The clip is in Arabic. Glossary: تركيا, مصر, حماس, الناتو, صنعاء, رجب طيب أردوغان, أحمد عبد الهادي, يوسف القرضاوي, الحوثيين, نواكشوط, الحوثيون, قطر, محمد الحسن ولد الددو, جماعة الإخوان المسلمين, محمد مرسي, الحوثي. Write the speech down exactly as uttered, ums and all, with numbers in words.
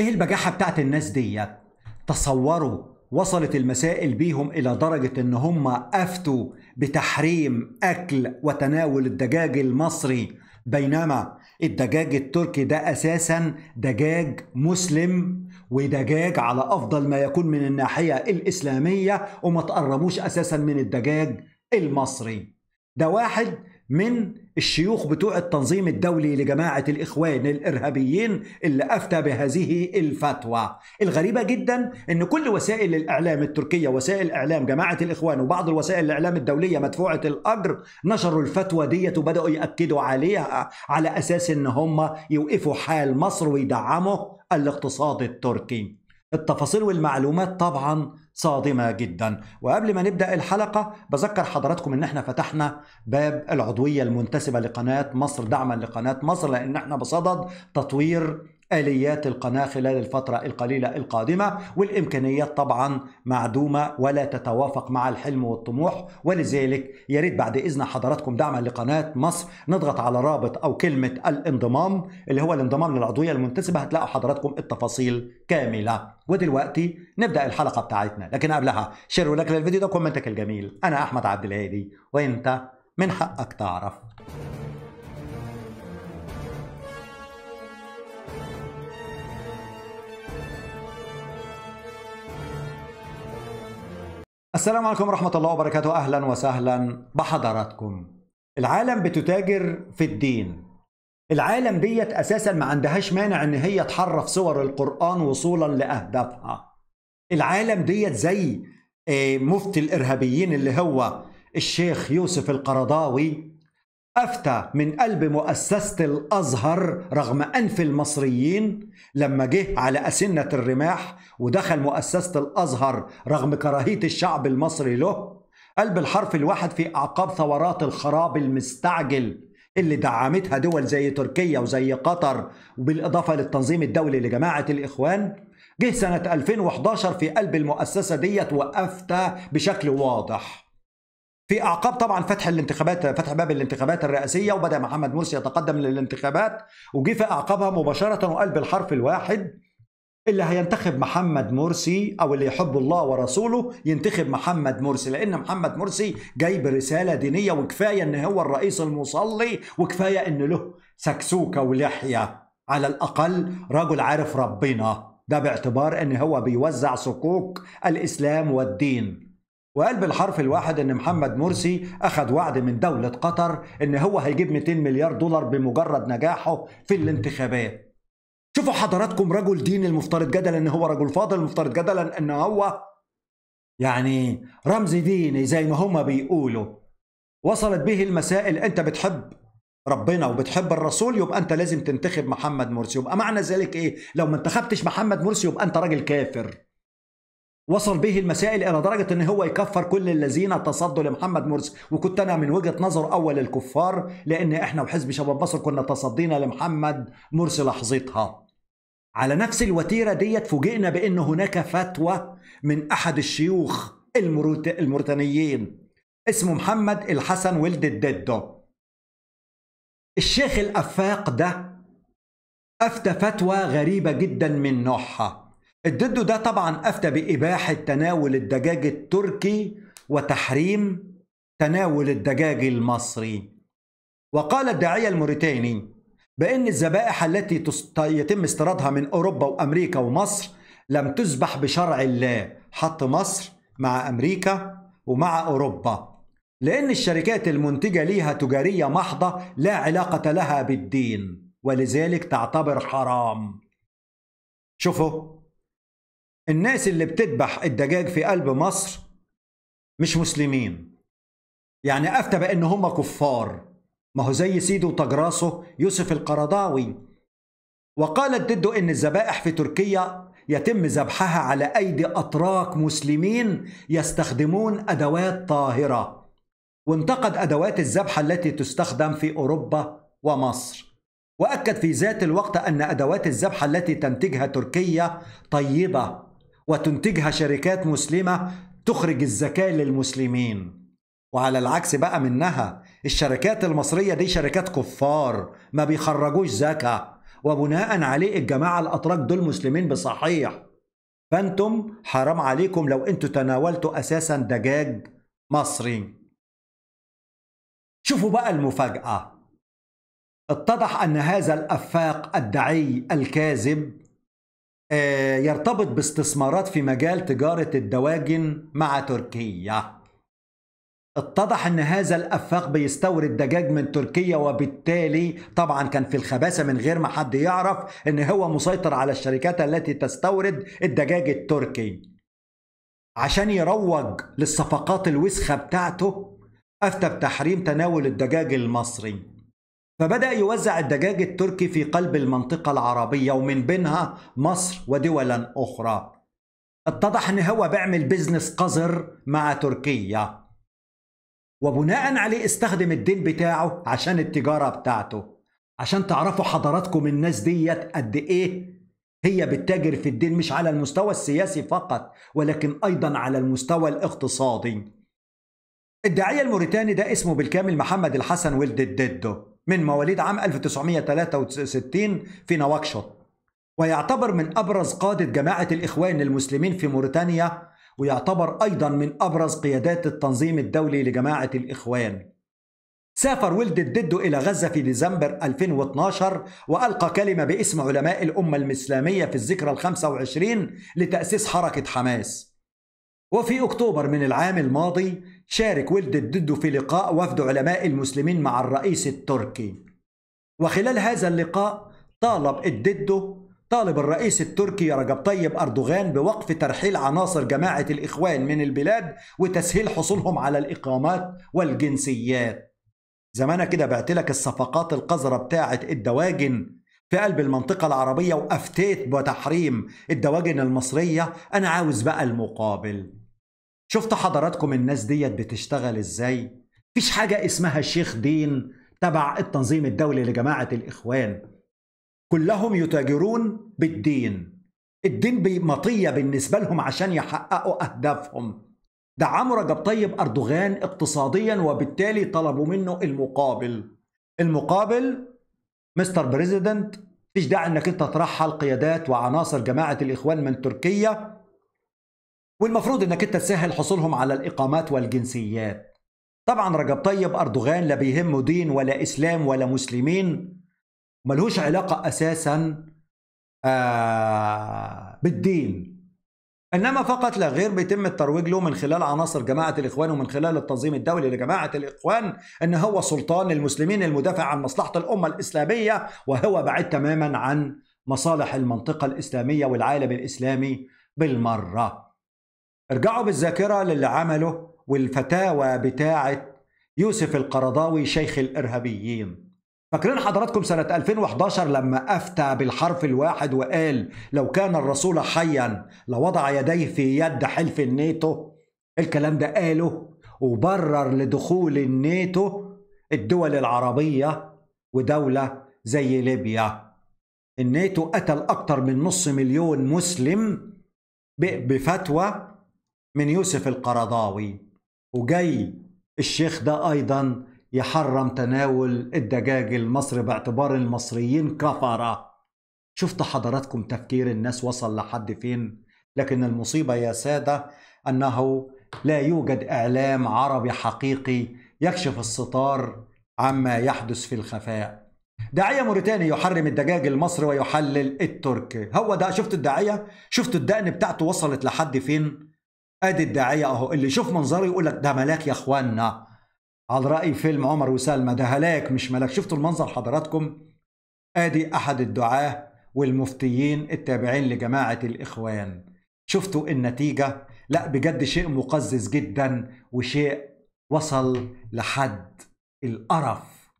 ايه البجاحة بتاعت الناس ديت؟ تصوروا وصلت المسائل بيهم إلى درجة إن هم أفتوا بتحريم أكل وتناول الدجاج المصري، بينما الدجاج التركي ده أساساً دجاج مسلم ودجاج على أفضل ما يكون من الناحية الإسلامية، وما تقربوش أساساً من الدجاج المصري. ده واحد من الشيوخ بتوع التنظيم الدولي لجماعة الإخوان الإرهابيين اللي أفتى بهذه الفتوى الغريبة جدا. إن كل وسائل الإعلام التركية، وسائل إعلام جماعة الإخوان وبعض الوسائل الإعلام الدولية مدفوعة الأجر، نشروا الفتوى ديت وبدأوا يأكدوا عليها على أساس إن هم يوقفوا حال مصر ويدعموا الاقتصاد التركي. التفاصيل والمعلومات طبعا صادمة جدا. وقبل ما نبدأ الحلقة بذكر حضراتكم ان احنا فتحنا باب العضوية المنتسبة لقناة مصر دعما لقناة مصر، لان احنا بصدد تطوير آليات القناة خلال الفترة القليلة القادمة، والإمكانيات طبعا معدومة ولا تتوافق مع الحلم والطموح، ولذلك يا ريت بعد إذن حضراتكم دعما لقناة مصر نضغط على رابط أو كلمة الانضمام اللي هو الانضمام للعضوية المنتسبة، هتلاقوا حضراتكم التفاصيل كاملة. ودلوقتي نبدأ الحلقة بتاعتنا، لكن قبلها شير ولايك للفيديو ده وكومنتك الجميل. أنا أحمد عبد الهادي وأنت من حقك تعرف. السلام عليكم ورحمة الله وبركاته، أهلا وسهلا بحضراتكم. العالم بتتاجر في الدين. العالم ديت أساسا ما عندهاش مانع إن هي تحرف صور القرآن وصولا لأهدافها. العالم ديت زي مفتي الإرهابيين اللي هو الشيخ يوسف القرضاوي، أفتى من قلب مؤسسة الأزهر رغم أنف المصريين لما جه على أسنة الرماح ودخل مؤسسة الأزهر رغم كراهية الشعب المصري له، قلب الحرف الواحد في أعقاب ثورات الخراب المستعجل اللي دعمتها دول زي تركيا وزي قطر، وبالإضافة للتنظيم الدولي لجماعة الإخوان. جه سنة ألفين وأحد عشر في قلب المؤسسة ديت وأفتى بشكل واضح في أعقاب طبعا فتح الانتخابات، فتح باب الانتخابات الرئاسية، وبدأ محمد مرسي يتقدم للانتخابات، وجي في أعقابها مباشرة وقلب الحرف الواحد اللي هينتخب محمد مرسي أو اللي يحب الله ورسوله ينتخب محمد مرسي، لأن محمد مرسي جاي برسالة دينية، وكفاية إن هو الرئيس المصلي، وكفاية إن له سكسوكة ولحية، على الأقل رجل عارف ربنا، ده باعتبار إن هو بيوزع سكوك الإسلام والدين. وقال بالحرف الواحد ان محمد مرسي اخذ وعد من دولة قطر ان هو هيجيب مئتين مليار دولار بمجرد نجاحه في الانتخابات. شوفوا حضراتكم رجل دين المفترض جدلا ان هو رجل فاضل، المفترض جدلا ان هو يعني رمز ديني زي ما هما بيقولوا. وصلت به المسائل، انت بتحب ربنا وبتحب الرسول يبقى انت لازم تنتخب محمد مرسي، يبقى معنى ذلك ايه؟ لو ما انتخبتش محمد مرسي يبقى انت راجل كافر. وصل به المسائل إلى درجة أن هو يكفر كل الذين تصدوا لمحمد مرسي، وكنت أنا من وجهة نظر أول الكفار، لأن إحنا وحزب شباب مصر كنا تصدينا لمحمد مرسي لحظتها. على نفس الوتيرة ديت فوجئنا بأن هناك فتوى من أحد الشيوخ الموريتانيين اسمه محمد الحسن ولد الددو. الشيخ الأفاق ده أفتى فتوى غريبة جدا من نوعها. الددو ده طبعا أفتى بإباحة تناول الدجاج التركي وتحريم تناول الدجاج المصري. وقال الداعية الموريتاني بأن الذبائح التي يتم استيرادها من أوروبا وأمريكا ومصر لم تذبح بشرع الله، حط مصر مع أمريكا ومع أوروبا، لأن الشركات المنتجة ليها تجارية محضة لا علاقة لها بالدين، ولذلك تعتبر حرام. شوفوا الناس اللي بتذبح الدجاج في قلب مصر مش مسلمين، يعني أفتى بأن هم كفار، ما هو زي سيده وتجراسه يوسف القرضاوي. وقال الددو إن الذبائح في تركيا يتم ذبحها على أيدي أتراك مسلمين يستخدمون أدوات طاهرة، وانتقد أدوات الذبحة التي تستخدم في أوروبا ومصر، وأكد في ذات الوقت أن أدوات الذبحة التي تنتجها تركيا طيبة وتنتجها شركات مسلمة تخرج الزكاة للمسلمين، وعلى العكس بقى منها الشركات المصرية دي شركات كفار ما بيخرجوش زكاة، وبناء عليه الجماعة الأتراك دول مسلمين بصحيح. فأنتم حرام عليكم لو أنتوا تناولتوا أساسا دجاج مصري. شوفوا بقى المفاجأة، اتضح أن هذا الأفاق الدعي الكاذب يرتبط باستثمارات في مجال تجارة الدواجن مع تركيا. اتضح أن هذا الأفاق بيستورد دجاج من تركيا، وبالتالي طبعا كان في الخباثة من غير ما حد يعرف أن هو مسيطر على الشركات التي تستورد الدجاج التركي. عشان يروج للصفقات الوسخة بتاعته أفتى بتحريم تناول الدجاج المصري، فبدأ يوزع الدجاج التركي في قلب المنطقة العربية ومن بينها مصر ودولا أخرى. اتضح أن هو بيعمل بيزنس قذر مع تركيا، وبناء عليه استخدم الدين بتاعه عشان التجارة بتاعته. عشان تعرفوا حضراتكم الناس ديت قد إيه هي بتتاجر في الدين، مش على المستوى السياسي فقط ولكن أيضا على المستوى الاقتصادي. الداعية الموريتاني ده اسمه بالكامل محمد الحسن ولد الددو، من مواليد عام ألف وتسعمئة وثلاثة وستين في نواكشوط، ويعتبر من أبرز قادة جماعة الإخوان المسلمين في موريتانيا، ويعتبر أيضا من أبرز قيادات التنظيم الدولي لجماعة الإخوان. سافر ولد الددو إلى غزة في ديسمبر ألفين واثناشر وألقى كلمة باسم علماء الأمة الإسلامية في الذكرى الخامسة والعشرين لتأسيس حركة حماس. وفي أكتوبر من العام الماضي شارك ولد الددو في لقاء وفد علماء المسلمين مع الرئيس التركي، وخلال هذا اللقاء طالب الددو طالب الرئيس التركي رجب طيب أردوغان بوقف ترحيل عناصر جماعة الإخوان من البلاد وتسهيل حصولهم على الإقامات والجنسيات. زمان كده بعتلك الصفقات القذرة بتاعة الدواجن في قلب المنطقة العربية وأفتيت بتحريم الدواجن المصرية، أنا عاوز بقى المقابل. شفت حضراتكم الناس ديت بتشتغل ازاي؟ مفيش حاجة اسمها شيخ دين تبع التنظيم الدولي لجماعة الإخوان، كلهم يتاجرون بالدين. الدين مطية بالنسبة لهم عشان يحققوا أهدافهم. دعموا رجب طيب أردوغان اقتصاديا وبالتالي طلبوا منه المقابل. المقابل مستر بريزيدنت، مفيش داعي انك انت ترحل قيادات وعناصر جماعة الإخوان من تركيا، والمفروض انك انت تسهل حصولهم على الاقامات والجنسيات. طبعا رجب طيب اردوغان لا بيهمه دين ولا اسلام ولا مسلمين، ملهوش علاقه اساسا آه بالدين، انما فقط لا غير بيتم الترويج له من خلال عناصر جماعه الاخوان ومن خلال التنظيم الدولي لجماعه الاخوان ان هو سلطان المسلمين المدافع عن مصلحه الامه الاسلاميه، وهو بعيد تماما عن مصالح المنطقه الاسلاميه والعالم الاسلامي بالمره. ارجعوا بالذاكرة للي عمله والفتاوى بتاعة يوسف القرضاوي شيخ الإرهابيين. فاكرين حضراتكم سنة ألفين وأحد عشر لما أفتى بالحرف الواحد وقال لو كان الرسول حيا لوضع يديه في يد حلف الناتو؟ الكلام ده قاله وبرر لدخول الناتو الدول العربية ودولة زي ليبيا. الناتو قتل أكتر من نص مليون مسلم بفتوى من يوسف القرضاوي، وجاي الشيخ ده أيضا يحرم تناول الدجاج المصري باعتبار المصريين كفرة. شفت حضراتكم تفكير الناس وصل لحد فين؟ لكن المصيبة يا سادة أنه لا يوجد إعلام عربي حقيقي يكشف الستار عما يحدث في الخفاء. داعية موريتاني يحرم الدجاج المصري ويحلل التركي. هو ده، شفت الداعية؟ شفت الدقن بتاعته وصلت لحد فين؟ ادي الداعية اهو، اللي يشوف منظره يقول لك ده ملاك يا اخوانا، على رأي فيلم عمر وسلمى، ده هلاك مش ملاك. شفتوا المنظر حضراتكم؟ ادي احد الدعاة والمفتيين التابعين لجماعة الاخوان. شفتوا النتيجة؟ لا بجد شيء مقزز جدا وشيء وصل لحد القرف.